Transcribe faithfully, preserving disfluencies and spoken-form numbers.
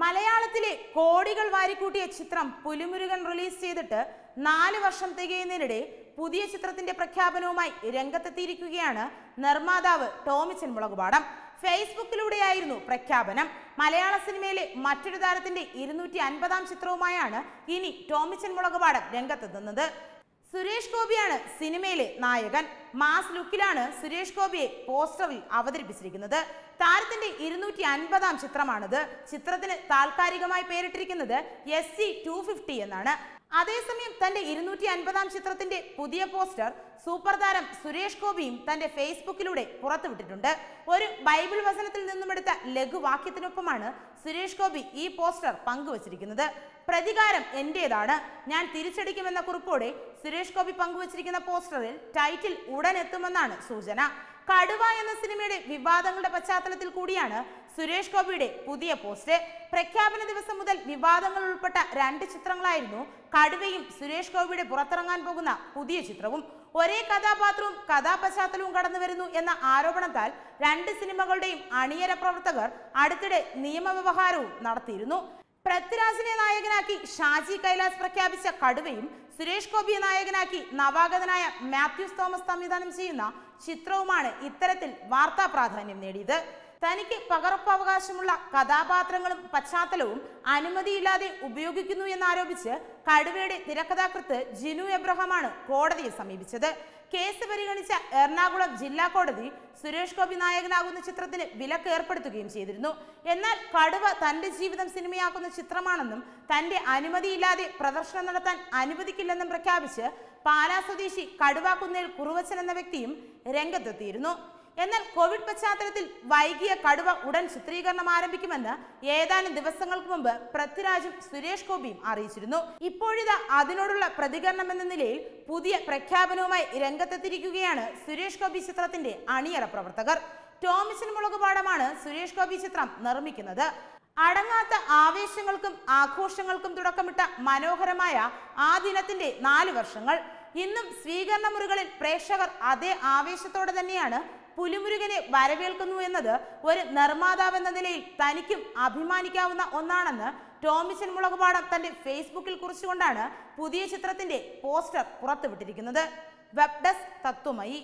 മലയാളത്തിലെ കോടികൾ വാരിക്കൂട്ടിയ ചിത്രം പുലിമുരുകൻ റിലീസ് ചെയ്തിട്ട് നാല് വർഷം തികയുന്നതിനിടെ പുതിയ ചിത്രത്തിന്റെ പ്രഖ്യാപനവുമായി രംഗത്തെത്തിയിരിക്കുകയാണ് നിർമ്മാതാവ് ടോമി ചിൻ മുളകുപാടം. ഫേസ്ബുക്കിലൂടെയായിരുന്നു പ്രഖ്യാപനം. മലയാള സിനിമയിലെ മറ്റൊരു താരത്തിന്റെ ഇരുന്നൂറ്റി അൻപതാം ചിത്രവുമായാണ് ഇനി ടോമി ചിൻ മുളകുപാടം രംഗത്തെത്തുന്നത്. സുരേഷ് ഗോപിയാണ് സിനിമയിലെ നായകൻ. മാസ് ലുക്കിലാണ് സുരേഷ് ഗോപിയെ പോസ്റ്ററിൽ അവതരിപ്പിച്ചിരിക്കുന്നത്. താരത്തിന്റെ ഇരുന്നൂറ്റി അൻപതാം ചിത്രമാണിത്. ചിത്രത്തിന് താൽക്കാലികമായി പേരിട്ടിരിക്കുന്നത് എസ് സി ടു ഫിഫ്റ്റി എന്നാണ്. അതേസമയം തന്റെ ഇരുന്നൂറ്റി അൻപതാം ചിത്രത്തിന്റെ പുതിയ പോസ്റ്റർ സൂപ്പർ താരം സുരേഷ് ഗോപിയും തന്റെ ഫേസ്ബുക്കിലൂടെ പുറത്തുവിട്ടിട്ടുണ്ട്. ഒരു ബൈബിൾ വചനത്തിൽ നിന്നുമെടുത്ത ലഘുവാക്യത്തിനൊപ്പമാണ് സുരേഷ് ഗോപി ഈ പോസ്റ്റർ പങ്കുവച്ചിരിക്കുന്നത്. പ്രതികാരം എന്റേതാണ്, ഞാൻ തിരിച്ചടിക്കുമെന്ന കുറിപ്പോടെ സുരേഷ് ഗോപി പങ്കുവച്ചിരിക്കുന്ന പോസ്റ്ററിൽ ടൈറ്റിൽ ഉടനെത്തുമെന്നാണ് സൂചന. കടുവ എന്ന സിനിമയുടെ വിവാദങ്ങളുടെ പശ്ചാത്തലത്തിൽ കൂടിയാണ് സുരേഷ് ഗോപിയുടെ പുതിയ പോസ്റ്റ്. പ്രഖ്യാപന ദിവസം മുതൽ വിവാദങ്ങൾ ഉൾപ്പെട്ട രണ്ട് ചിത്രങ്ങളായിരുന്നു കടുവയും സുരേഷ് ഗോപിയുടെ പുറത്തിറങ്ങാൻ പോകുന്ന പുതിയ ചിത്രവും. ഒരേ കഥാപാത്രവും കഥാപശ്ചാത്തലവും കടന്നു വരുന്നു എന്ന ആരോപണത്താൽ രണ്ട് സിനിമകളുടെയും അണിയറ പ്രവർത്തകർ അടുത്തിടെ നിയമവ്യവഹാരവും നടത്തിയിരുന്നു. പൃഥ്വിരാജിനെ നായകനാക്കി ഷാജി കൈലാസ് പ്രഖ്യാപിച്ച കടുവയും സുരേഷ് ഗോപിയെ നായകനാക്കി നവാഗതനായ മാത്യൂസ് തോമസ് സംവിധാനം ചെയ്യുന്ന ചിത്രവുമാണ് ഇത്തരത്തിൽ വാർത്താ പ്രാധാന്യം നേടിയത്. തനിക്ക് പകർപ്പവകാശമുള്ള കഥാപാത്രങ്ങളും പശ്ചാത്തലവും അനുമതിയില്ലാതെ ഉപയോഗിക്കുന്നു എന്നാരോപിച്ച് കടുവയുടെ തിരക്കഥാകൃത്ത് ജിനു അബ്രഹാമാണ് കോടതിയെ സമീപിച്ചത്. കേസ് പരിഗണിച്ച എറണാകുളം ജില്ലാ കോടതി സുരേഷ് ഗോപി നായകനാകുന്ന ചിത്രത്തിന് വിലക്ക് ഏർപ്പെടുത്തുകയും ചെയ്തിരുന്നു. എന്നാൽ കടുവ തന്റെ ജീവിതം സിനിമയാക്കുന്ന ചിത്രമാണെന്നും തന്റെ അനുമതിയില്ലാതെ പ്രദർശനം നടത്താൻ അനുവദിക്കില്ലെന്നും പ്രഖ്യാപിച്ച് പാലാ സ്വദേശി കടുവാക്കുന്നേൽ കുറുവച്ചൻ എന്ന വ്യക്തിയും രംഗത്തെത്തിയിരുന്നു. എന്നാൽ കോവിഡ് പശ്ചാത്തലത്തിൽ വൈകിയ കടുവ ഉടൻ ചിത്രീകരണം ആരംഭിക്കുമെന്ന് ഏതാനും ദിവസങ്ങൾക്ക് മുമ്പ് പൃഥ്വിരാജും സുരേഷ് ഗോപിയും അറിയിച്ചിരുന്നു. ഇപ്പോഴിതാ അതിനോടുള്ള പ്രതികരണം എന്ന നിലയിൽ പുതിയ പ്രഖ്യാപനവുമായി രംഗത്തെത്തിയിരിക്കുകയാണ് സുരേഷ് ഗോപി ചിത്രത്തിന്റെ അണിയറ പ്രവർത്തകർ. ടോമി ചിൻ മുളകുപാടമാണ് സുരേഷ് ഗോപി ചിത്രം നിർമ്മിക്കുന്നത്. അടങ്ങാത്ത ആവേശങ്ങൾക്കും ആഘോഷങ്ങൾക്കും തുടക്കമിട്ട മനോഹരമായ ആ ദിനത്തിന്റെ നാല് വർഷങ്ങൾ ഇന്നും സ്വീകരണ മുറികളിൽ പ്രേക്ഷകർ അതേ ആവേശത്തോടെ തന്നെയാണ് പുലിമുരുകനെ വരവേൽക്കുന്നു എന്നത് ഒരു നിർമ്മാതാവ് എന്ന നിലയിൽ തനിക്കും അഭിമാനിക്കാവുന്ന ഒന്നാണെന്ന് ടോമി ചിൻ മുളകുപാടം തന്റെ ഫേസ്ബുക്കിൽ കുറിച്ചുകൊണ്ടാണ് പുതിയ ചിത്രത്തിന്റെ പോസ്റ്റർ പുറത്തുവിട്ടിരിക്കുന്നത്. Web desk Tatwamayi.